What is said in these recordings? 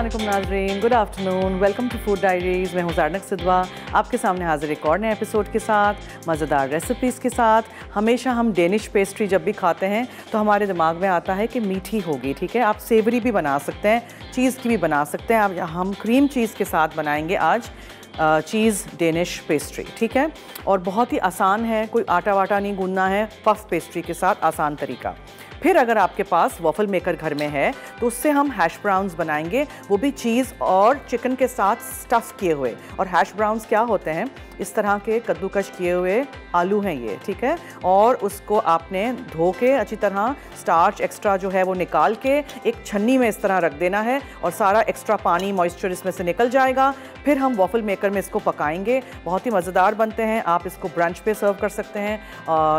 अस्सलामुअलैकुम नाज़रीन, good afternoon, welcome to food diaries. मैं हूँ ज़रनक सिधवा, आपके सामने हाज़िर एक और नए एपिसोड के साथ, मज़ेदार रेसिपीज़ के साथ। हमेशा हम डेनिश पेस्ट्री जब भी खाते हैं तो हमारे दिमाग में आता है कि मीठी होगी, ठीक है। आप सेवरी भी बना सकते हैं, चीज़ की भी बना सकते हैं। हम क्रीम चीज़ के साथ बनाएंगे आज चीज़ डेनिश पेस्ट्री, ठीक है। और बहुत ही आसान है, कोई आटा वाटा नहीं गूंदना है, पफ पेस्ट्री के साथ आसान तरीका। फिर अगर आपके पास वॉफल मेकर घर में है तो उससे हम हैश ब्राउन्स बनाएंगे, वो भी चीज़ और चिकन के साथ स्टफ़ किए हुए। और हैश ब्राउन्स क्या होते हैं? इस तरह के कद्दूकश किए हुए आलू हैं ये, ठीक है। और उसको आपने धो के अच्छी तरह स्टार्च एक्स्ट्रा जो है वो निकाल के एक छन्नी में इस तरह रख देना है और सारा एक्स्ट्रा पानी मॉइस्चर इसमें से निकल जाएगा। फिर हम वॉफल मेकर में इसको पकाएंगे, बहुत ही मज़ेदार बनते हैं। आप इसको ब्रंच पे सर्व कर सकते हैं,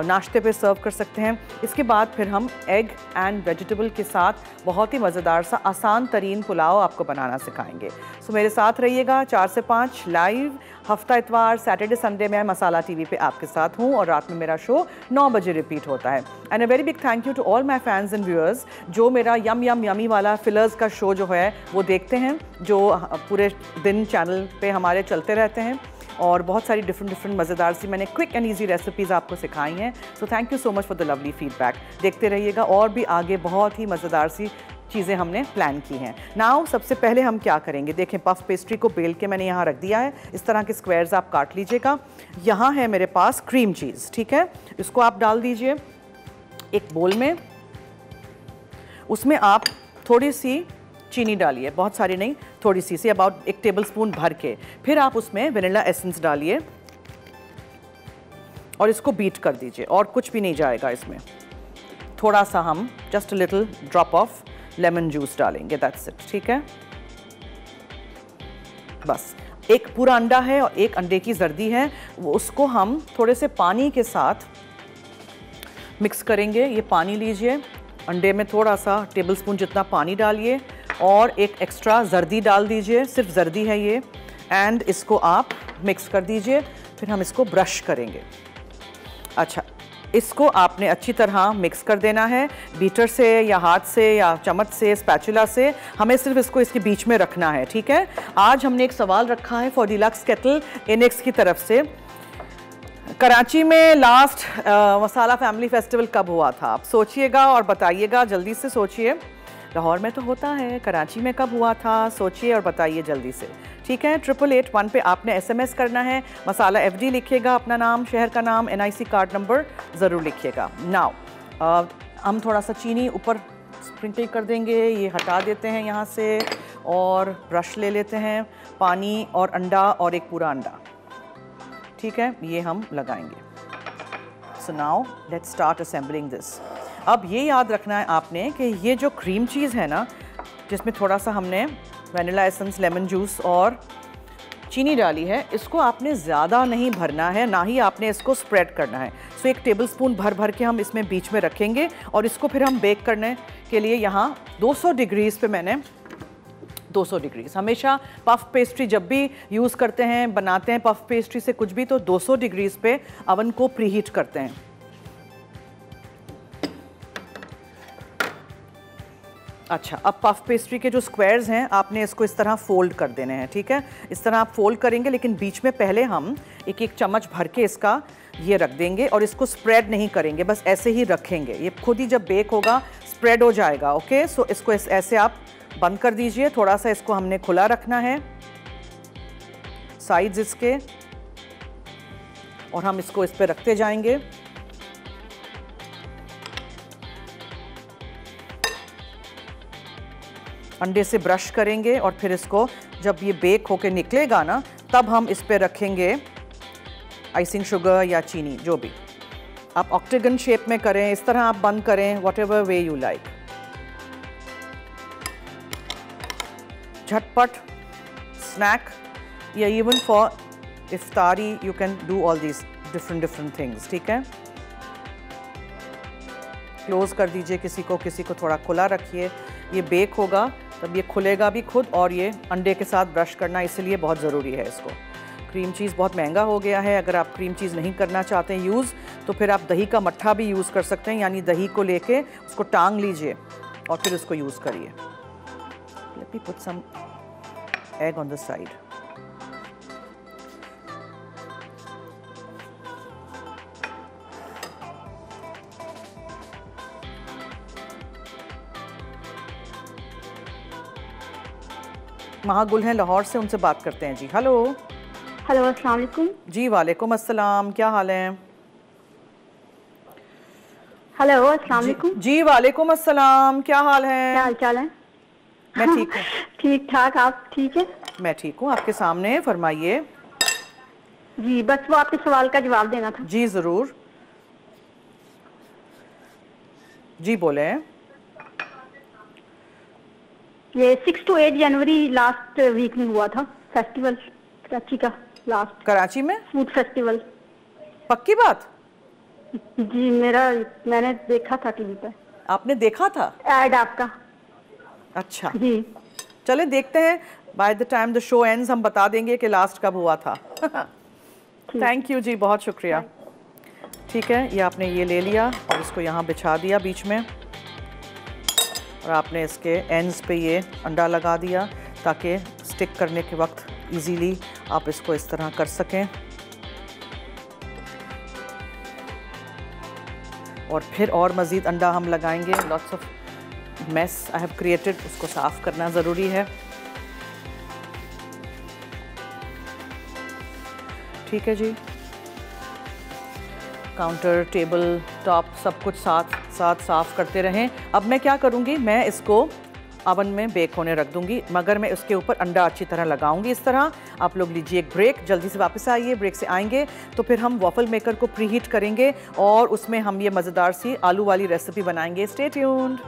नाश्ते पे सर्व कर सकते हैं। इसके बाद फिर हम एग एंड वेजिटेबल के साथ बहुत ही मज़ेदार सा आसान तरीन पुलाव आपको बनाना सिखाएंगे। सो मेरे साथ रहिएगा 4 से 5 लाइव, हफ्ता इतवार सैटरडे संडे में मसाला टीवी पे आपके साथ हूँ और रात में मेरा शो 9 बजे रिपीट होता है। And a very big thank you to all my fans and viewers जो मेरा यम यम यमी वाला फिलर्स का शो जो है वो देखते हैं, जो पूरे दिन चैनल पे हमारे चलते रहते हैं। और बहुत सारी डिफरेंट मज़ेदार सी मैंने क्विक एंड ईजी रेसिपीज़ आपको सिखाई हैं। So thank you so much for the lovely feedback. देखते रहिएगा, और भी आगे बहुत ही मज़ेदार सी चीज़ें हमने प्लान की हैं। नाउ सबसे पहले हम क्या करेंगे, देखें पफ पेस्ट्री को बेल के मैंने यहाँ रख दिया है, इस तरह के स्क्वायर्स आप काट लीजिएगा। यहाँ है मेरे पास क्रीम चीज़, ठीक है। इसको आप डाल दीजिए एक बोल में, उसमें आप थोड़ी सी चीनी डालिए, बहुत सारी नहीं, थोड़ी सी अबाउट 1 टेबलस्पून भर के। फिर आप उसमें वनीला एसेंस डालिए और इसको बीट कर दीजिए, और कुछ भी नहीं जाएगा इसमें। थोड़ा सा हम just little drop of lemon juice डालेंगे, दैट्स इट, ठीक है। बस एक पूरा अंडा है और एक अंडे की जर्दी है, उसको हम थोड़े से पानी के साथ मिक्स करेंगे। ये पानी लीजिए, अंडे में थोड़ा सा टेबलस्पून जितना पानी डालिए और एक एक्स्ट्रा जर्दी डाल दीजिए, सिर्फ जर्दी है ये। एंड इसको आप मिक्स कर दीजिए, फिर हम इसको ब्रश करेंगे। अच्छा, इसको आपने अच्छी तरह मिक्स कर देना है, बीटर से या हाथ से या चम्मच से, स्पैचुला से। हमें सिर्फ इसको इसके बीच में रखना है, ठीक है। आज हमने एक सवाल रखा है फॉर डिलक्स केटल एनेक्स की तरफ से, कराची में लास्ट मसाला फैमिली फेस्टिवल कब हुआ था? आप सोचिएगा और बताइएगा, जल्दी से सोचिए। लाहौर में तो होता है, कराची में कब हुआ था? सोचिए और बताइए जल्दी से, ठीक है। 8881 पे आपने SMS करना है, मसाला FD लिखिएगा, अपना नाम, शहर का नाम, NIC कार्ड नंबर ज़रूर लिखिएगा। नाउ हम थोड़ा सा चीनी ऊपर स्प्रिंकल कर देंगे, ये हटा देते हैं यहाँ से, और ब्रश ले लेते हैं, पानी और अंडा और एक पूरा अंडा, ठीक है, ये हम लगाएंगे। So now let's start assembling this. अब ये याद रखना है आपने कि ये जो क्रीम चीज़ है ना, जिसमें थोड़ा सा हमने वनीला एसेंस, लेमन जूस और चीनी डाली है, इसको आपने ज़्यादा नहीं भरना है, ना ही आपने इसको स्प्रेड करना है। सो एक टेबलस्पून भर भर के हम इसमें बीच में रखेंगे और इसको फिर हम बेक करने के लिए यहाँ 200 डिग्रीज़ पे मैंने 200 डिग्रीज़, हमेशा पफ पेस्ट्री जब भी यूज़ करते हैं, बनाते हैं पफ पेस्ट्री से कुछ भी, तो 200 डिग्रीज़ पे अवन को प्रीहीट करते हैं। अच्छा, अब पफ पेस्ट्री के जो स्क्वायर्स हैं आपने इसको इस तरह फ़ोल्ड कर देने हैं, ठीक है। इस तरह आप फ़ोल्ड करेंगे, लेकिन बीच में पहले हम एक एक चम्मच भर के इसका ये रख देंगे और इसको स्प्रेड नहीं करेंगे, बस ऐसे ही रखेंगे। ये खुद ही जब बेक होगा स्प्रेड हो जाएगा, ओके। सो इसको ऐसे आप बंद कर दीजिए, थोड़ा सा इसको हमने खुला रखना है, साइड्स इसके, और हम इसको इस पर रखते जाएंगे। अंडे से ब्रश करेंगे और फिर इसको जब ये बेक होके निकलेगा ना, तब हम इस पे रखेंगे आइसिंग शुगर या चीनी, जो भी आप ऑक्टेगन शेप में करें, इस तरह आप बंद करें, व्हाटएवर वे यू लाइक। झटपट स्नैक या इवन फॉर इफ्तारी you can do all these different things, ठीक है। क्लोज़ कर दीजिए किसी को थोड़ा खुला रखिए, ये बेक होगा तब ये खुलेगा भी खुद, और ये अंडे के साथ ब्रश करना इसलिए बहुत ज़रूरी है। इसको क्रीम चीज़ बहुत महंगा हो गया है, अगर आप क्रीम चीज़ नहीं करना चाहते हैं यूज़, तो फिर आप दही का मट्ठा भी यूज़ कर सकते हैं, यानी दही को लेके उसको टांग लीजिए और फिर उसको यूज़ करिए। Let me put some egg on the side. Mahagul हैं लाहौर से, उनसे बात करते हैं जी। हेलो हेलो, अस्सलाम वालेकुम जी। वालेकुम अस्सलाम, क्या हाल है? हेलो अस्सलाम वालेकुम जी। वालेकुम अस्सलाम, क्या हाल है? क्या हाल चाल है? मैं ठीक हूँ। ठीक ठाक, आप ठीक है? मैं ठीक हूँ, आपके सामने। फरमाइए जी। बस वो आपके सवाल का जवाब देना था जी। जरूर जी, बोले। ये 6 to 8 जनवरी लास्ट वीक में हुआ था फेस्टिवल कराची का, लास्ट कराची में फूड फेस्टिवल। पक्की बात जी, मैंने देखा था टीवी पर। आपने देखा था ऐड आपका? अच्छा जी, चले देखते हैं। By the time the show ends हम बता देंगे कि लास्ट कब हुआ था। थैंक यू जी, बहुत शुक्रिया। ठीक है, ये आपने ये ले लिया और इसको यहाँ बिछा दिया बीच में, और आपने इसके एंड्स पे ये अंडा लगा दिया ताकि स्टिक करने के वक्त इजीली आप इसको इस तरह कर सकें। और फिर और मज़ीद अंडा हम लगाएंगे। Lots of mess I have created, उसको साफ़ करना ज़रूरी है। ठीक है जी, काउंटर, टेबल टॉप सब कुछ साथ साथ साफ़ करते रहें। अब मैं क्या करूँगी, मैं इसको अवन में बेक होने रख दूँगी, मगर मैं उसके ऊपर अंडा अच्छी तरह लगाऊँगी इस तरह। आप लोग लीजिए एक ब्रेक, जल्दी से वापस आइए। ब्रेक से आएंगे तो फिर हम वॉफल मेकर को प्री हीट करेंगे और उसमें हम ये मज़ेदार सी आलू वाली रेसिपी बनाएंगे। Stay tuned.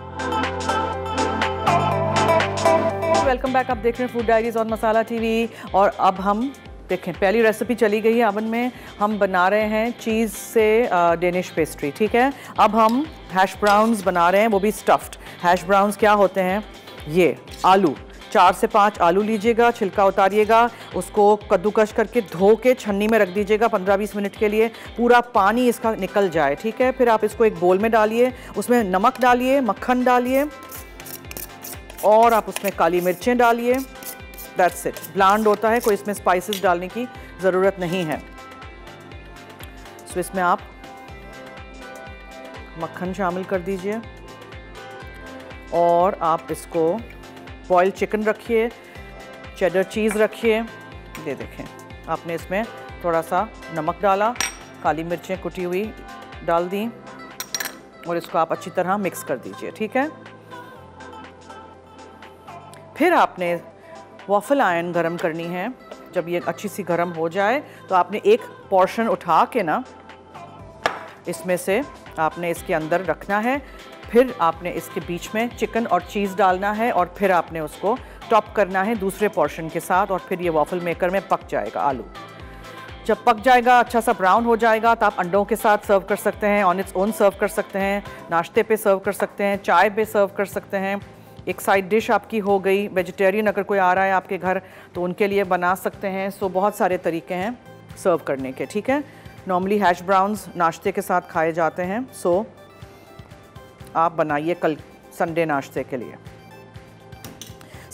वेलकम बैक, आप देख रहे हैं फूड डायरीज़ और मसाला टीवी। और अब हम देखें, पहली रेसिपी चली गई है अवन में। हम बना रहे हैं चीज़ से डेनिश पेस्ट्री। ठीक है, अब हम हैश ब्राउन्स बना रहे हैं, वो भी स्टफ्ड। हैश ब्राउन्स क्या होते हैं? ये आलू, 4 से 5 आलू लीजिएगा, छिलका उतारिएगा, उसको कद्दूकश करके धो के छन्नी में रख दीजिएगा 15-20 मिनट के लिए, पूरा पानी इसका निकल जाए। ठीक है, फिर आप इसको एक बोल में डालिए, उसमें नमक डालिए, मक्खन डालिए, और आप उसमें काली मिर्चें डालिए। That's it, ब्लांड होता है, कोई इसमें स्पाइसेस डालने की ज़रूरत नहीं है। सो इसमें आप मक्खन शामिल कर दीजिए, और आप इसको बॉइल्ड चिकन रखिए, चेडर चीज़ रखिए। ये देखें, आपने इसमें थोड़ा सा नमक डाला, काली मिर्चें कुटी हुई डाल दी, और इसको आप अच्छी तरह मिक्स कर दीजिए। ठीक है, फिर आपने वॉफल आयरन गरम करनी है। जब ये अच्छी सी गरम हो जाए तो आपने एक पोर्शन उठा के ना इसमें से आपने इसके अंदर रखना है, फिर आपने इसके बीच में चिकन और चीज़ डालना है, और फिर आपने उसको टॉप करना है दूसरे पोर्शन के साथ, और फिर ये वॉफल मेकर में पक जाएगा आलू। जब पक जाएगा, अच्छा सा ब्राउन हो जाएगा, तो आप अंडों के साथ सर्व कर सकते हैं, ऑन इट्स ओन सर्व कर सकते हैं, नाश्ते पे सर्व कर सकते हैं, चाय पे सर्व कर सकते हैं। एक साइड डिश आपकी हो गई। वेजिटेरियन अगर कोई आ रहा है आपके घर तो उनके लिए बना सकते हैं। सो बहुत सारे तरीके हैं सर्व करने के। ठीक है, नॉर्मली हैश ब्राउन्स नाश्ते के साथ खाए जाते हैं, सो आप बनाइए कल संडे नाश्ते के लिए।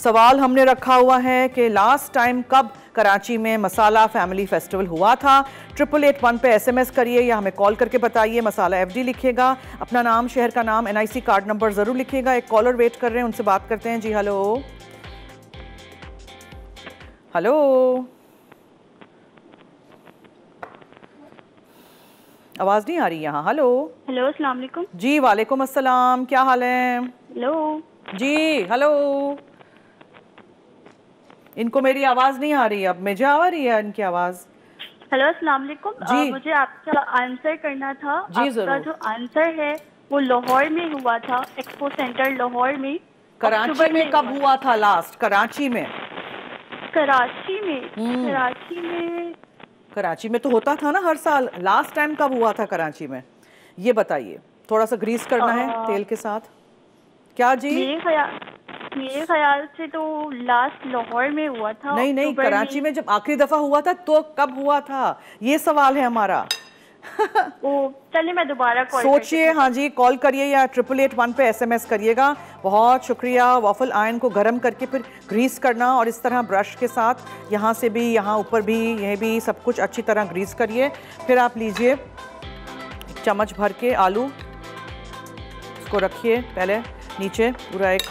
सवाल हमने रखा हुआ है कि लास्ट टाइम कब कराची में मसाला फैमिली फेस्टिवल हुआ था। 8881 पे SMS करिए या हमें कॉल करके बताइए। मसाला FD लिखिएगा, अपना नाम, शहर का नाम, NIC कार्ड नंबर ज़रूर लिखिएगा। एक कॉलर वेट कर रहे हैं, उनसे बात करते हैं जी। हेलो हेलो, आवाज़ नहीं आ रही यहाँ। हेलो हेलो, अस्सलाम वालेकुम जी। वालेकुम अस्सलाम, क्या हाल है? हेलो जी, हेलो। इनको मेरी आवाज़ नहीं आ रही, अब मुझे आ रही है इनकी आवाज़। हेलो अस्सलाम वालेकुम जी। मुझे आपका आंसर करना था। जी जरूर। आपका जो आंसर है वो लाहौर में हुआ था, एक्सपो सेंटर लाहौर में। कराची में कब हुआ था लास्ट? कराची में। कराची में, कराची में, कराची में तो होता था ना हर साल। लास्ट टाइम कब हुआ था कराची में, ये बताइए। थोड़ा सा ग्रीस करना है तेल के साथ। क्या जी? मेरे ख्याल से तो लास्ट लाहौर में हुआ था। नहीं नहीं, कराची में जब आखिरी दफा हुआ था तो कब हुआ था, ये सवाल है हमारा। चलिए मैं दोबारा कॉल सोचिए। हाँ जी, कॉल करिए या 8881 पे SMS करिएगा। बहुत शुक्रिया। वॉफल आयन को गर्म करके फिर ग्रीस करना और इस तरह ब्रश के साथ यहाँ से भी, यहाँ ऊपर भी, यह भी सब कुछ अच्छी तरह ग्रीस करिए। फिर आप लीजिए चम्मच भर के आलू, इसको रखिए पहले नीचे पूरा एक,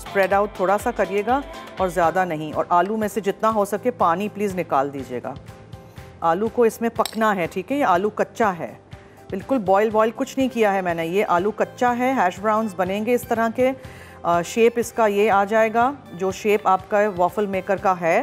स्प्रेड आउट थोड़ा सा करिएगा और ज़्यादा नहीं। और आलू में से जितना हो सके पानी प्लीज़ निकाल दीजिएगा। आलू को इसमें पकना है, ठीक है। ये आलू कच्चा है, बिल्कुल बॉयल कुछ नहीं किया है मैंने। ये आलू कच्चा है, हैश ब्राउन्स बनेंगे इस तरह के। शेप इसका ये आ जाएगा, जो शेप आपका वॉफल मेकर का है।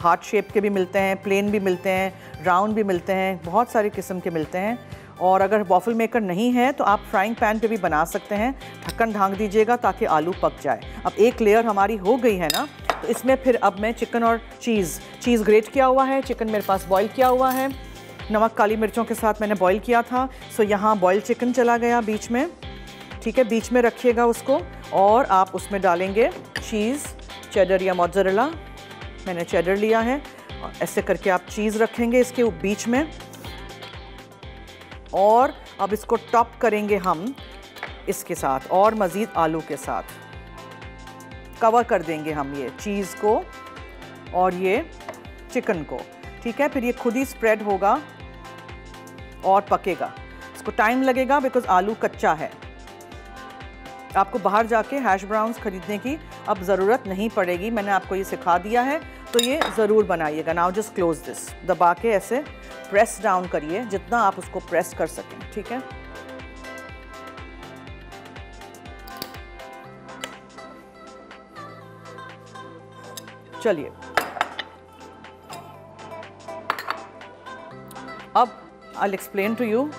हार्ट शेप के भी मिलते हैं, प्लेन भी मिलते हैं, राउंड भी मिलते हैं, बहुत सारे किस्म के मिलते हैं। और अगर वॉफल मेकर नहीं है तो आप फ्राइंग पैन पे भी बना सकते हैं। ढक्कन ढांक दीजिएगा ताकि आलू पक जाए। अब एक लेयर हमारी हो गई है ना, तो इसमें फिर अब मैं चिकन और चीज़ ग्रेट किया हुआ है, चिकन मेरे पास बॉईल किया हुआ है, नमक काली मिर्चों के साथ मैंने बॉईल किया था। सो यहाँ बॉयल चिकन चला गया बीच में, ठीक है, बीच में रखिएगा उसको। और आप उसमें डालेंगे चीज़, चेडर या मोज़रेला, मैंने चेडर लिया है। ऐसे करके आप चीज़ रखेंगे इसके बीच में। और अब इसको टॉप करेंगे हम इसके साथ और मज़ीद आलू के साथ कवर कर देंगे हम ये चीज़ को और ये चिकन को, ठीक है। फिर ये खुद ही स्प्रेड होगा और पकेगा। इसको टाइम लगेगा बिकॉज़ आलू कच्चा है। आपको बाहर जाके हैश ब्राउन्स ख़रीदने की अब ज़रूरत नहीं पड़ेगी, मैंने आपको ये सिखा दिया है, तो ये ज़रूर बनाइएगा। नाउ जस्ट क्लोज दिस, दबा के ऐसे प्रेस डाउन करिए जितना आप उसको प्रेस कर सकें, ठीक है। चलिए अब I will explain to you.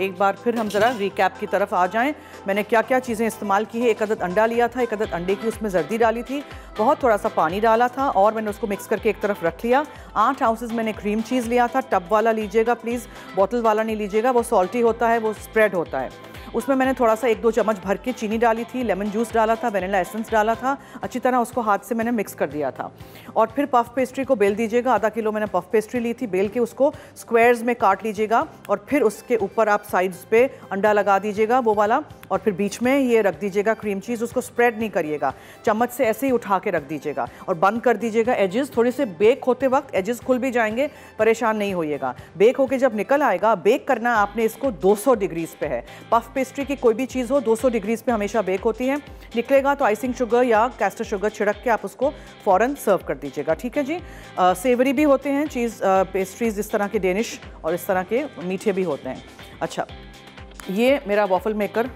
एक बार फिर हम ज़रा रिकैप की तरफ आ जाएं। मैंने क्या क्या चीज़ें इस्तेमाल की है। 1 अदद अंडा लिया था, 1 अदद अंडे की उसमें जर्दी डाली थी, बहुत थोड़ा सा पानी डाला था और मैंने उसको मिक्स करके एक तरफ रख लिया। 8 आउंसेस मैंने क्रीम चीज़ लिया था, टब वाला लीजिएगा प्लीज़, बॉटल वाला नहीं लीजिएगा, वो सॉल्टी होता है, वो स्प्रेड होता है। उसमें मैंने थोड़ा सा 1-2 चम्मच भर के चीनी डाली थी, लेमन जूस डाला था, वनीला एसेंस डाला था, अच्छी तरह उसको हाथ से मैंने मिक्स कर दिया था। और फिर पफ पेस्ट्री को बेल दीजिएगा। आधा किलो मैंने पफ पेस्ट्री ली थी, बेल के उसको स्क्वायर्स में काट लीजिएगा और फिर उसके ऊपर आप साइड्स पे अंडा लगा दीजिएगा, वो वाला, और फिर बीच में ये रख दीजिएगा क्रीम चीज़। उसको स्प्रेड नहीं करिएगा, चम्मच से ऐसे ही उठा के रख दीजिएगा और बंद कर दीजिएगा। एजेस थोड़े से बेक होते वक्त एजेस खुल भी जाएंगे, परेशान नहीं होइएगा। बेक होके जब निकल आएगा, बेक करना आपने इसको 200 डिग्रीज़ पे है। पफ पेस्ट्री की कोई भी चीज़ हो 200 डिग्रीज़ पे हमेशा बेक होती है। निकलेगा तो आइसिंग शुगर या कैस्टर शुगर छिड़क के आप उसको फ़ौरन सर्व कर दीजिएगा, ठीक है जी। सेवरी भी होते हैं चीज़ पेस्ट्रीज इस तरह के डेनिश, और इस तरह के मीठे भी होते हैं। अच्छा, ये मेरा वॉफल मेकर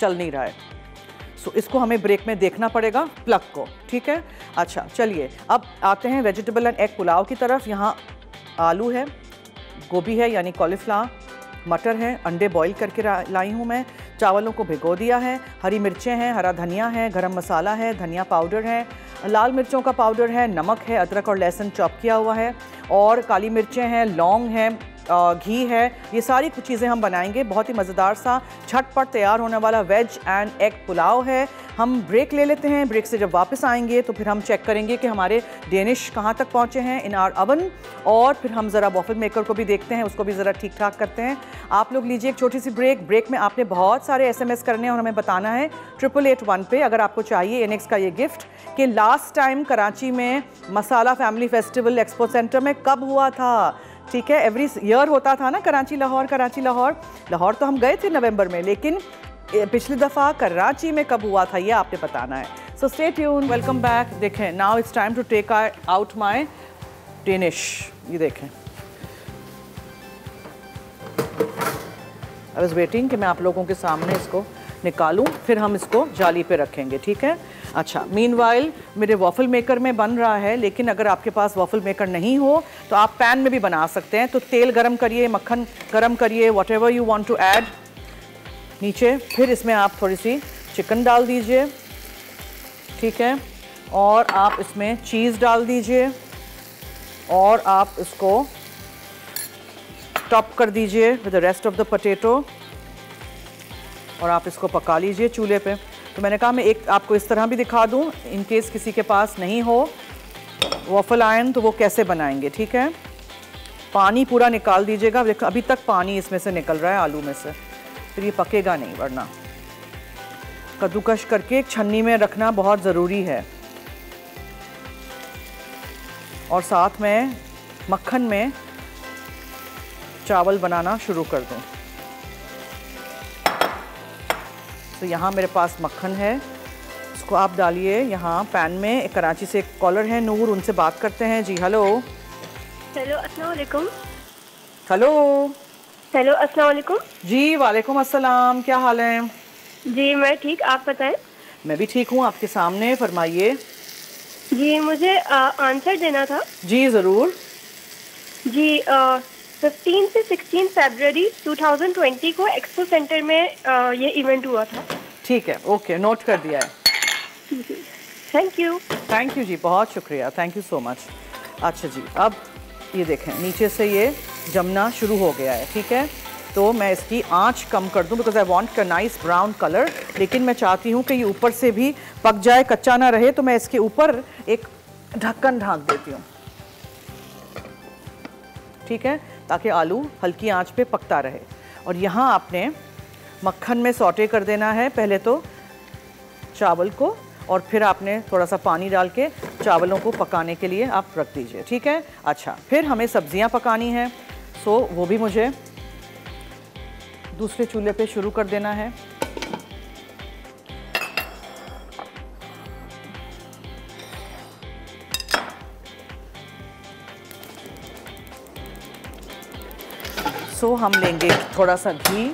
चल नहीं रहा है, सो इसको हमें ब्रेक में देखना पड़ेगा प्लग को, ठीक है। अच्छा चलिए अब आते हैं वेजिटेबल एंड एग पुलाव की तरफ। यहाँ आलू है, गोभी है यानी कॉलीफ्लावर, मटर है, अंडे बॉईल करके लाई हूँ मैं, चावलों को भिगो दिया है, हरी मिर्चें हैं, हरा धनिया है, गरम मसाला है, धनिया पाउडर है, लाल मिर्चों का पाउडर है, नमक है, अदरक और लहसुन चॉप किया हुआ है, और काली मिर्चें हैं, लौंग है, घी है। ये सारी कुछ चीज़ें हम बनाएंगे। बहुत ही मज़ेदार सा झटपट तैयार होने वाला वेज एंड एग पुलाव है। हम ब्रेक ले लेते हैं, ब्रेक से जब वापस आएंगे तो फिर हम चेक करेंगे कि हमारे डेनिश कहाँ तक पहुँचे हैं इन आवर ओवन, और फिर हम ज़रा वॉफल मेकर को भी देखते हैं, उसको भी ज़रा ठीक ठाक करते हैं। आप लोग लीजिए एक छोटी सी ब्रेक। ब्रेक में आपने बहुत सारे SMS करने और हमें बताना है 8881 पे अगर आपको चाहिए एनेक्स का ये गिफ्ट कि लास्ट टाइम कराची में Masala family festival expo centre में कब हुआ था, ठीक है। एवरी ईयर होता था ना, कराची लाहौर तो हम गए थे नवंबर में, लेकिन पिछली दफ़ा कराची में कब हुआ था ये आपने बताना है। So stay tune, welcome back. देखें, now it's time to take out my Danish. ये देखें, आई वाज वेटिंग कि मैं आप लोगों के सामने इसको निकालूं, फिर हम इसको जाली पे रखेंगे, ठीक है। अच्छा, मीनवाइल मेरे वॉफल मेकर में बन रहा है, लेकिन अगर आपके पास वॉफल मेकर नहीं हो तो आप पैन में भी बना सकते हैं। तो तेल गरम करिए, मक्खन गरम करिए, whatever you want to add नीचे। फिर इसमें आप थोड़ी सी चिकन डाल दीजिए, ठीक है, और आप इसमें चीज़ डाल दीजिए और आप इसको टॉप कर दीजिए with the rest of the potato और आप इसको पका लीजिए चूल्हे पे। तो मैंने कहा मैं एक आपको इस तरह भी दिखा दूँ, इन केस किसी के पास नहीं हो वॉफल आयरन तो वो कैसे बनाएंगे। ठीक है, पानी पूरा निकाल दीजिएगा, अभी तक पानी इसमें से निकल रहा है आलू में से, फिर ये पकेगा नहीं, वरना कद्दूकश करके एक छन्नी में रखना बहुत ज़रूरी है। और साथ में मक्खन में चावल बनाना शुरू कर दूँ। तो यहाँ मेरे पास मक्खन है, इसको आप डालिए यहाँ पैन में। एक कराची से एक कॉलर है नूर, उनसे बात करते हैं। जी हेलो। हेलो अस्सलाम वालेकुम। हेलो। हेलो अस्सलाम वालेकुम। जी वालेकुम अस्सलाम, क्या हाल है? जी मैं ठीक, आप बताएं। मैं भी ठीक हूँ, आपके सामने, फरमाइए। जी मुझे आंसर देना था। जी ज़रूर। जी 15 से 16 फरवरी 2020 को एक्सपो सेंटर में ये इवेंट हुआ था। ठीक है, ओके, नोट कर दिया है। Thank you. थैंक यू जी, बहुत शुक्रिया, थैंक यू सो मच। अच्छा जी, अब ये देखें नीचे से ये जमना शुरू हो गया है। ठीक है, तो मैं इसकी आंच कम कर दूं because I want a nice brown colour, लेकिन मैं चाहती हूँ कि ये ऊपर से भी पक जाए, कच्चा ना रहे, तो मैं इसके ऊपर एक ढक्कन ढाँक देती हूँ। ठीक है, ताकि आलू हल्की आंच पे पकता रहे। और यहाँ आपने मक्खन में सौटे कर देना है पहले तो चावल को, और फिर आपने थोड़ा सा पानी डाल के चावलों को पकाने के लिए आप रख दीजिए। ठीक है, अच्छा फिर हमें सब्जियां पकानी हैं, सो वो भी मुझे दूसरे चूल्हे पे शुरू कर देना है। सो हम लेंगे थोड़ा सा घी,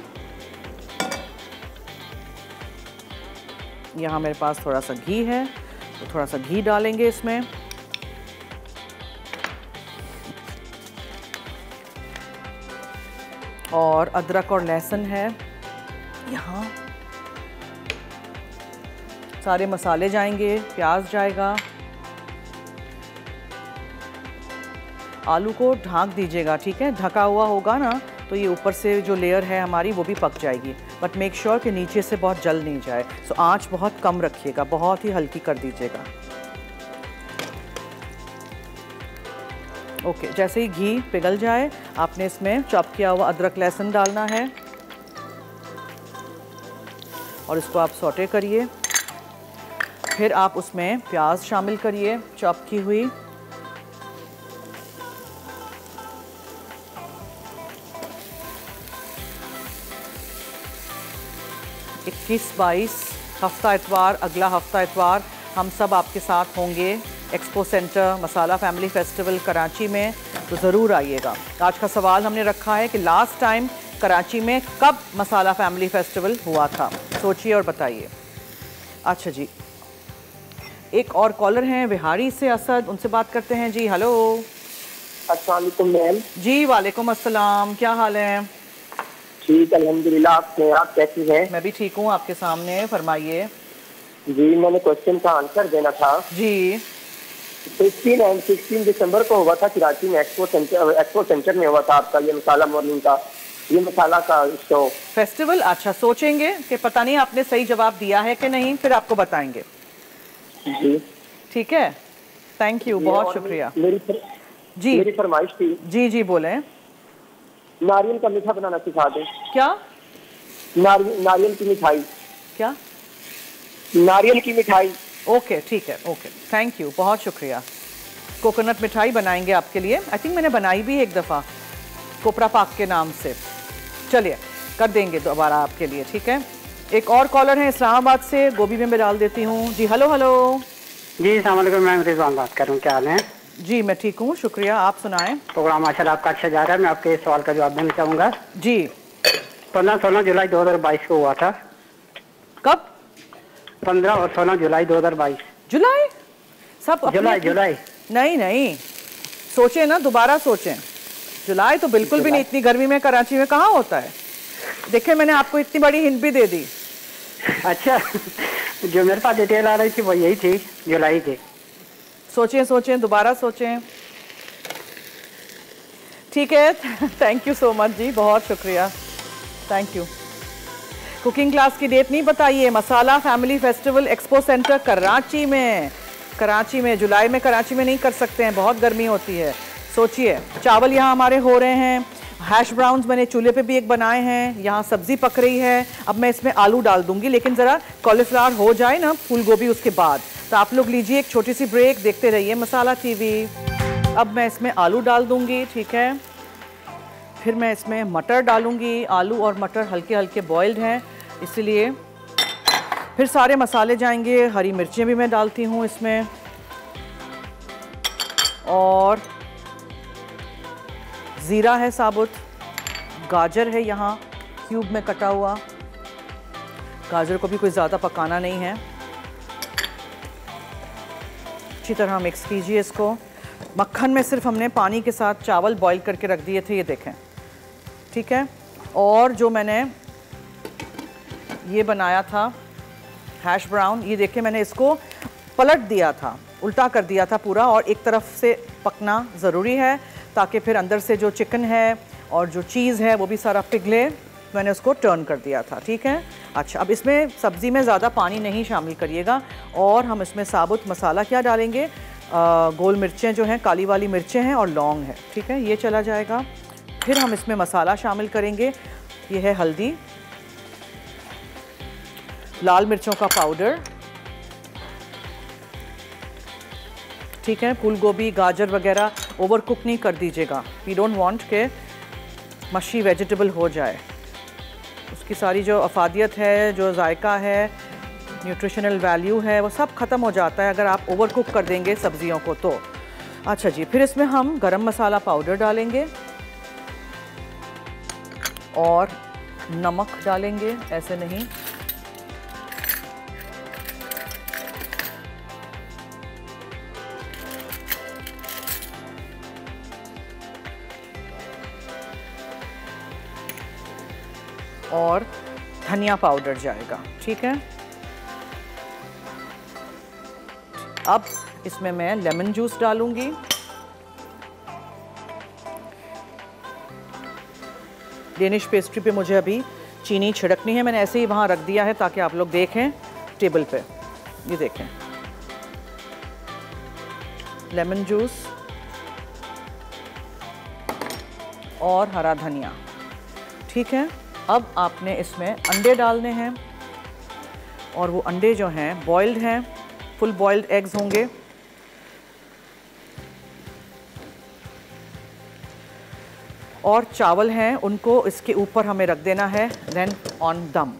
यहाँ मेरे पास थोड़ा सा घी है, तो थोड़ा सा घी डालेंगे इसमें। और अदरक और लहसुन है, यहाँ सारे मसाले जाएंगे, प्याज जाएगा। आलू को ढाँक दीजिएगा, ठीक है, ढका हुआ होगा ना तो ये ऊपर से जो लेयर है हमारी वो भी पक जाएगी, बट मेक श्योर कि नीचे से बहुत जल नहीं जाए। सो आंच बहुत कम रखिएगा, बहुत ही हल्की कर दीजिएगा। ओके, जैसे ही घी पिघल जाए आपने इसमें चॉप किया हुआ अदरक लहसुन डालना है और इसको आप सौटे करिए। फिर आप उसमें प्याज शामिल करिए चॉप की हुई, किस 22 हफ्ता इतवार, अगला हफ्ता इतवार हम सब आपके साथ होंगे expo centre Masala family festival Karachi में, तो ज़रूर आइएगा। आज का सवाल हमने रखा है कि लास्ट टाइम कराची में कब मसाला फैमिली फेस्टिवल हुआ था, सोचिए और बताइए। अच्छा जी, एक और कॉलर हैं बिहारी से असद, उनसे बात करते हैं। जी हेलो। अस्सलाम वालेकुम मैम। जी वालेकुम अस्सलाम, क्या हाल है? ठीक अल्हम्दुलिल्लाह, आप कैसी हैं? मैं भी ठीक हूँ, आपके सामने, फरमाइए। जी मैंने क्वेश्चन का आंसर देना था। जी 15 एंड 16 दिसंबर को हुआ था कराची में, एक्सपो सेंटर में हुआ था आपका ये मसाला मॉर्निंग का, ये मसाला का शो फेस्टिवल। अच्छा, सोचेंगे कि पता नहीं आपने सही जवाब दिया है कि नहीं, फिर आपको बताएंगे। जी ठीक है, थैंक यू, बहुत शुक्रिया। मेरी फरमाइश थी। जी जी बोले। नारियल का मीठा बनाना सिखा दें। क्या? नारियल की मिठाई। क्या? नारियल की मिठाई। ओके ठीक है, ओके थैंक यू, बहुत शुक्रिया। कोकोनट मिठाई बनाएंगे आपके लिए, आई थिंक मैंने बनाई भी एक दफ़ा कोपरा पाक के नाम से। चलिए कर देंगे दोबारा आपके लिए, ठीक है। एक और कॉलर है इस्लामाबाद से, गोभी में मैं डाल देती हूँ। जी हेलो। हेलो जी, अस्सलाम वालेकुम मैम, रिजवान बात कर रहा हूँ, क्या हाल है? जी मैं ठीक हूँ, शुक्रिया, आप सुनाएं। प्रोग्राम माशाल्लाह आपका अच्छा जा रहा है। मैं आपके सवाल का जवाब देना चाहूँगा। जी 15-16 जुलाई 2022 को हुआ था। कब? 15 और 16 जुलाई 2022। जुलाई सब जुलाई जुलाई नहीं, सोचें ना, दोबारा सोचें। जुलाई तो बिल्कुल भी नहीं, इतनी गर्मी में कराची में कहाँ होता है। देखिए मैंने आपको इतनी बड़ी हिंट भी दे दी। अच्छा, जो मेरे पास डिटेल आ रही थी वो यही थी, जुलाई की। सोचें दोबारा सोचें, ठीक है। थैंक यू सो मच जी, बहुत शुक्रिया, थैंक यू। कुकिंग क्लास की डेट नहीं बताइए। Masala family festival expo centre Karachi में जुलाई में कराची में नहीं कर सकते हैं, बहुत गर्मी होती है। सोचिए, चावल यहाँ हमारे हो रहे हैं, हैश ब्राउन्स मैंने चूल्हे पे भी एक बनाए हैं, यहाँ सब्ज़ी पक रही है। अब मैं इसमें आलू डाल दूंगी, लेकिन ज़रा कॉलीफ्लावर हो जाए ना, फूल गोभी उसके बाद। तो आप लोग लीजिए एक छोटी सी ब्रेक, देखते रहिए मसाला टीवी। अब मैं इसमें आलू डाल दूंगी, ठीक है, फिर मैं इसमें मटर डालूंगी। आलू और मटर हल्के हल्के बॉइल्ड हैं, इसलिए फिर सारे मसाले जाएंगे। हरी मिर्चें भी मैं डालती हूँ इसमें, और ज़ीरा है साबुत, गाजर है यहाँ क्यूब में कटा हुआ, गाजर को भी कोई ज़्यादा पकाना नहीं है। अच्छी तरह मिक्स कीजिए इसको। मक्खन में सिर्फ हमने पानी के साथ चावल बॉईल करके रख दिए थे, ये देखें, ठीक है। और जो मैंने ये बनाया था हैश ब्राउन, ये देखें मैंने इसको पलट दिया था, उल्टा कर दिया था पूरा, और एक तरफ से पकना ज़रूरी है ताकि फिर अंदर से जो चिकन है और जो चीज़ है वो भी सारा पिघले। मैंने उसको टर्न कर दिया था, ठीक है। अच्छा, अब इसमें सब्ज़ी में ज़्यादा पानी नहीं शामिल करिएगा, और हम इसमें साबुत मसाला क्या डालेंगे, गोल मिर्चें जो हैं, काली वाली मिर्चें हैं, और लौंग है, ठीक है, ये चला जाएगा। फिर हम इसमें मसाला शामिल करेंगे, ये है हल्दी, लाल मिर्चों का पाउडर, ठीक है। फूल गोभी, गाजर वगैरह ओवर कुक नहीं कर दीजिएगा, वी डोंट वांट के मशी वेजिटेबल हो जाए। उसकी सारी जो अफादियत है, जो जायका है, न्यूट्रिशनल वैल्यू है, वो सब ख़त्म हो जाता है अगर आप ओवर कुक कर देंगे सब्जियों को तो। अच्छा जी, फिर इसमें हम गरम मसाला पाउडर डालेंगे और नमक डालेंगे, ऐसे नहीं। और धनिया पाउडर जाएगा, ठीक है। अब इसमें मैं लेमन जूस डालूंगी, डेनिश पेस्ट्री पे मुझे अभी चीनी छिड़कनी है, मैंने ऐसे ही वहाँ रख दिया है ताकि आप लोग देखें टेबल पे, ये देखें लेमन जूस और हरा धनिया, ठीक है। अब आपने इसमें अंडे डालने हैं, और वो अंडे जो हैं बॉइल्ड हैं, फुल बॉइल्ड एग्स होंगे। और चावल हैं, उनको इसके ऊपर हमें रख देना है, देन ऑन दम।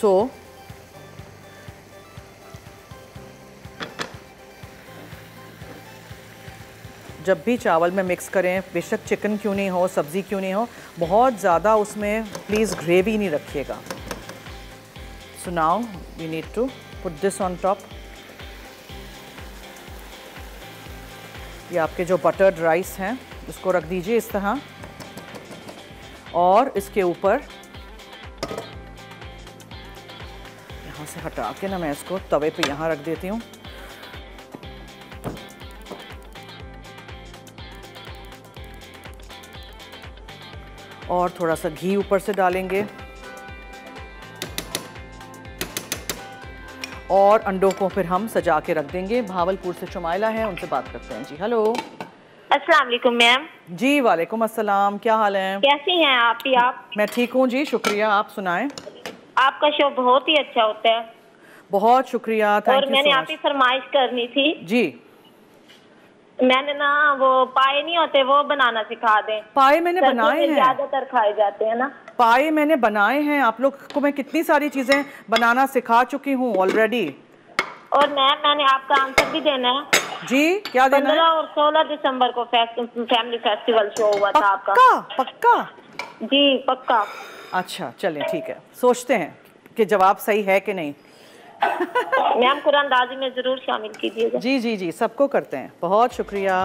सो जब भी चावल में मिक्स करें, बेशक चिकन क्यों नहीं हो, सब्ज़ी क्यों नहीं हो, बहुत ज़्यादा उसमें प्लीज़ ग्रेवी नहीं रखिएगा। So now we need to put this on top. ये आपके जो बटर्ड राइस हैं उसको रख दीजिए इस तरह, और इसके ऊपर यहाँ से हटा के ना मैं इसको तवे पे यहाँ रख देती हूँ। और थोड़ा सा घी ऊपर से डालेंगे, और अंडों को फिर हम सजा के रख देंगे। भावलपुर से चमेला है, उनसे बात करते हैं जी। हेलो, अस्सलाम वालेकुम मैम। जी वालेकुम अस्सलाम, क्या हाल है, कैसी हैं आप? ही आप? मैं ठीक हूँ जी, शुक्रिया। आप सुनाएं? आपका शो बहुत ही अच्छा होता है, बहुत शुक्रिया। और मैंने आपकी फरमाइश करनी थी जी, मैंने ना वो पाए नहीं होते वो बनाना सिखा दें। पाए मैंने बनाए हैं, ज्यादातर खाए जाते हैं ना, पाए मैंने बनाए हैं। आप लोग को मैं कितनी सारी चीजें बनाना सिखा चुकी हूँ ऑलरेडी। और मैंने आपका आंसर भी देना है जी। क्या देना है? 15 और 16 दिसंबर को फैमिली फेस्टिवल शो हुआ था आपका। पक्का जी, पक्का। अच्छा चलें, ठीक है, सोचते हैं कि जवाब सही है कि नहीं। मैम कुरानदाजी में ज़रूर शामिल कीजिएगा। जी जी जी, सबको करते हैं, बहुत शुक्रिया,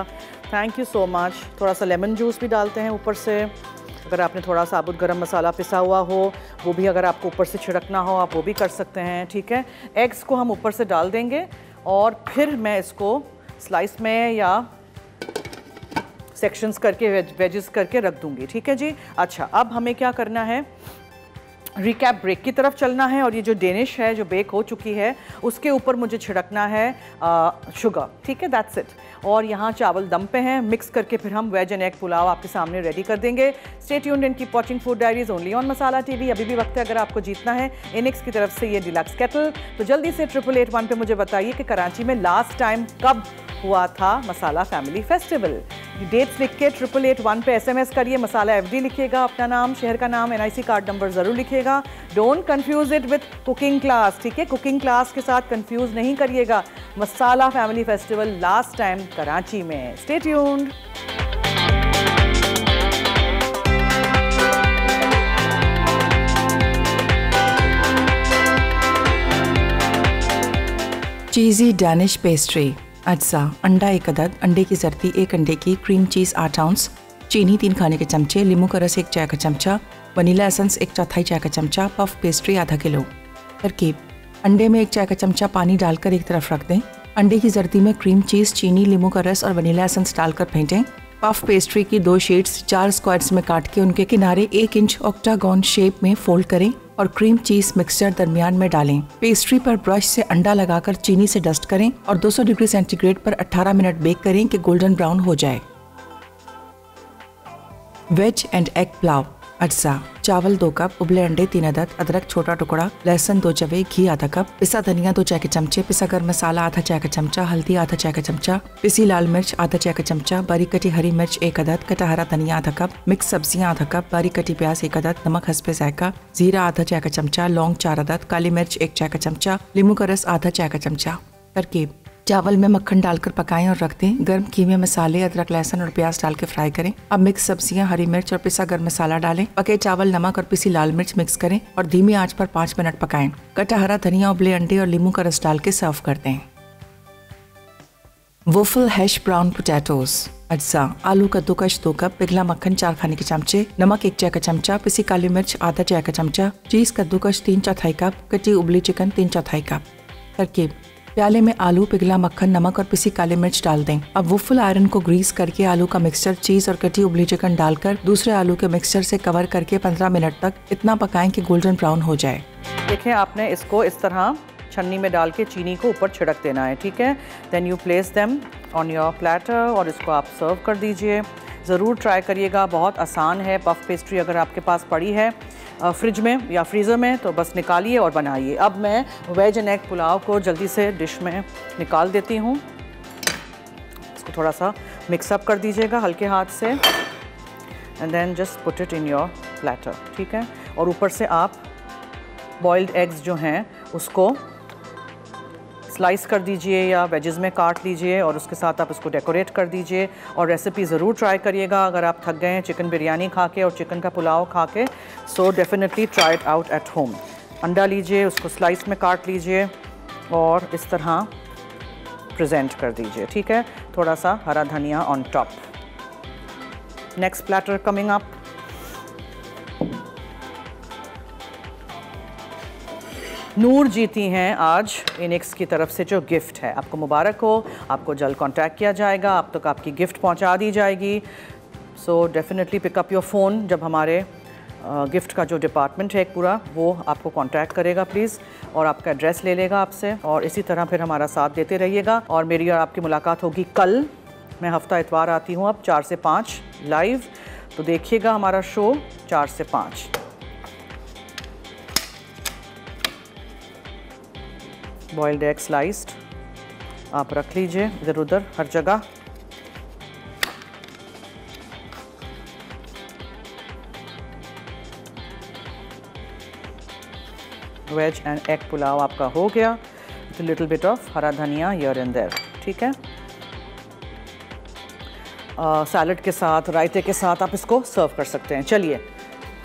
थैंक यू सो मच। थोड़ा सा लेमन जूस भी डालते हैं ऊपर से, अगर आपने थोड़ा साबुत गरम मसाला पिसा हुआ हो वो भी अगर आपको ऊपर से छिड़कना हो आप वो भी कर सकते हैं, ठीक है। एग्स को हम ऊपर से डाल देंगे, और फिर मैं इसको स्लाइस में या सेक्शंस करके वेजेस करके रख दूंगी। ठीक है जी। अच्छा, अब हमें क्या करना है, रिकैप ब्रेक की तरफ चलना है और ये जो डेनिश है जो बेक हो चुकी है उसके ऊपर मुझे छिड़कना है शुगर। ठीक है, दैट्स इट। और यहाँ चावल दम पे हैं, मिक्स करके फिर हम वेज एंड एग पुलाव आपके सामने रेडी कर देंगे। Stay tuned and keep watching food diaries only on Masala TV. अभी भी वक्त है, अगर आपको जीतना है इनिक्स की तरफ से ये डिलक्स केटल, तो जल्दी से 8881 पर मुझे बताइए कि कराची में लास्ट टाइम कब हुआ था मसाला फैमिली फेस्टिवल। डेट्स लिख के 8881 पे SMS करिए, मसाला FD लिखिएगा, अपना नाम, शहर का नाम, NIC कार्ड नंबर ज़रूर लिखिएगा। Don't confuse it with cooking class. ठीक है, कुकिंग क्लास के साथ कंफ्यूज नहीं करिएगा। Masala family festival last time Karachi में। Stay tuned. Cheesy Danish pastry. अच्छा, अंडा 1 अदद, अंडे की जर्दी 1 अंडे की, क्रीम चीज़ 8 आउंस, चीनी 3 खाने के चमचे, लीमू का रस 1 चाय का चमचा, वनीला एसेंस 1/4 चाय का चमचा, पफ पेस्ट्री ½ किलो। तरकीब, अंडे में 1 चाय का चमचा पानी डालकर एक तरफ रख दें। अंडे की जर्दी में क्रीम चीज़, चीनी, लीमू का रस और वनीला एसेंस डालकर फेंटें। पफ पेस्ट्री की 2 शीट्स 4 स्क्वायर्स में काट के उनके किनारे 1 इंच ऑक्टागॉन शेप में फोल्ड करें और क्रीम चीज मिक्सचर दरमियान में डालें। पेस्ट्री पर ब्रश से अंडा लगाकर चीनी से डस्ट करें और 200 डिग्री सेंटीग्रेड पर 18 मिनट बेक करें कि गोल्डन ब्राउन हो जाए। Veg and egg pulao. अच्छा, चावल 2 कप, उबले अंडे 3 अदद, अदरक छोटा टुकड़ा, लहसुन 2 जवे, घी ½ कप, पिसा धनिया 2 चाय के चमचे, पिसा गर्म मसाला ½ चाय का चमचा, हल्दी ½ चाय का चमचा, पिसी लाल मिर्च ½ चाय का चमचा, बारीक कटी हरी मिर्च 1 अदद, कटा हरा धनिया ½ कप, मिक्स सब्जियां ½ कप, बारीक कटी प्याज 1 अदद, नमक हस्बे जायका, जीरा ½ चाय का चमचा, लौंग 4 अदद, काली मिर्च 1 चाय का चमचा, नींबू का रस ½ चाय का चमचा। तरकीब, चावल में मक्खन डालकर पकाएं और रख दें। गर्म घी में मसाले, अदरक, लहसुन और प्याज डाल के फ्राई करें। अब मिक्स सब्जियां, हरी मिर्च और पिसा गर्म मसाला डालें। पके चावल, नमक और पिसी लाल मिर्च मिक्स करें और धीमी आंच पर 5 मिनट पकाएं। कटा हरा धनिया, उबले अंडे और नींबू का रस डाल के सर्व कर दें। Waffle hash brown potatoes. अच्छा, आलू कद्दूकश 2 कप, पिघला मक्खन 4 खाने के चमचे, नमक 1 चाय का चमचा, पिसी काली मिर्च ½ चाय का चमचा, चीज कद्दूकश 3/4 कप, कटी उबली चिकन 3/4 कप। तरकीब, प्याले में आलू, पिघला मक्खन, नमक और पिसी काली मिर्च डाल दें। अब वुफल आयरन को ग्रीस करके आलू का मिक्सचर, चीज और कटी उबली चिकन डालकर दूसरे आलू के मिक्सचर से कवर करके 15 मिनट तक इतना पकाएं कि गोल्डन ब्राउन हो जाए। देखिए, आपने इसको इस तरह छन्नी में डाल के चीनी को ऊपर छिड़क देना है। ठीक है, then you place them on your platter और इसको आप सर्व कर दीजिए। ज़रूर ट्राई करिएगा, बहुत आसान है। पफ पेस्ट्री अगर आपके पास पड़ी है फ्रिज में या फ्रीज़र में तो बस निकालिए और बनाइए। अब मैं वेज एंड एग पुलाव को जल्दी से डिश में निकाल देती हूँ। इसको थोड़ा सा मिक्सअप कर दीजिएगा हल्के हाथ से and then just put it in your platter. ठीक है, और ऊपर से आप बॉइल्ड एग्स जो हैं उसको स्लाइस कर दीजिए या वेजेस में काट लीजिए और उसके साथ आप इसको डेकोरेट कर दीजिए। और रेसिपी ज़रूर ट्राई करिएगा। अगर आप थक गए हैं चिकन बिरयानी खा के और चिकन का पुलाव खा के, so definitely try it out at home. अंडा लीजिए, उसको स्लाइस में काट लीजिए और इस तरह प्रेजेंट कर दीजिए। ठीक है, थोड़ा सा हरा धनिया on top. Next platter coming up. Noor जीती हैं आज इनिक्स की तरफ से जो गिफ्ट है। आपको मुबारक हो, आपको जल्द कांटेक्ट किया जाएगा, आप तक आपकी गिफ्ट पहुंचा दी जाएगी। So definitely pick up your phone. जब हमारे गिफ्ट का जो डिपार्टमेंट है पूरा, वो आपको कांटेक्ट करेगा प्लीज़ और आपका एड्रेस ले लेगा आपसे। और इसी तरह फिर हमारा साथ देते रहिएगा। और मेरी और आपकी मुलाकात होगी कल। मैं हफ्ता इतवार आती हूँ अब 4 से 5 लाइव, तो देखिएगा हमारा शो 4 से 5। बॉइल्ड एग स्लाइस्ड आप रख लीजिए इधर उधर हर जगह। वेज एंड एग पुलाव आपका हो गया। विद लिटिल बिट ऑफ हरा धनिया हियर एंड देयर। ठीक है, सैलड के साथ, रायते के साथ आप इसको सर्व कर सकते हैं। चलिए,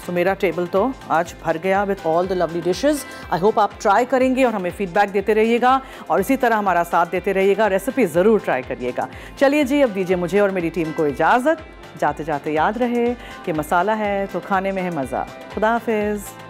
सो मेरा टेबल तो आज भर गया with all the lovely dishes. I hope आप ट्राई करेंगे और हमें फीडबैक देते रहिएगा और इसी तरह हमारा साथ देते रहिएगा। रेसिपी ज़रूर ट्राई करिएगा। चलिए जी, अब दीजिए मुझे और मेरी टीम को इजाज़त। जाते जाते याद रहे कि मसाला है तो खाने में है मज़ा। खुदा हाफिज़।